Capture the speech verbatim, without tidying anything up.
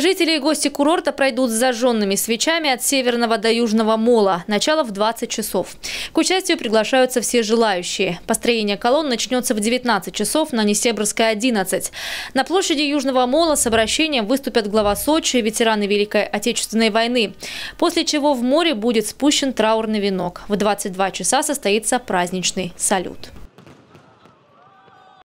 Жители и гости курорта пройдут с зажженными свечами от Северного до Южного мола. Начало в двадцать часов. К участию приглашаются все желающие. Построение колонн начнется в девятнадцать часов на Несебрской одиннадцать. На площади Южного мола с обращением выступят глава Сочи и ветераны Великой Отечественной войны. После чего в море будет спущен траурный венок. В двадцать два часа состоится праздничный салют.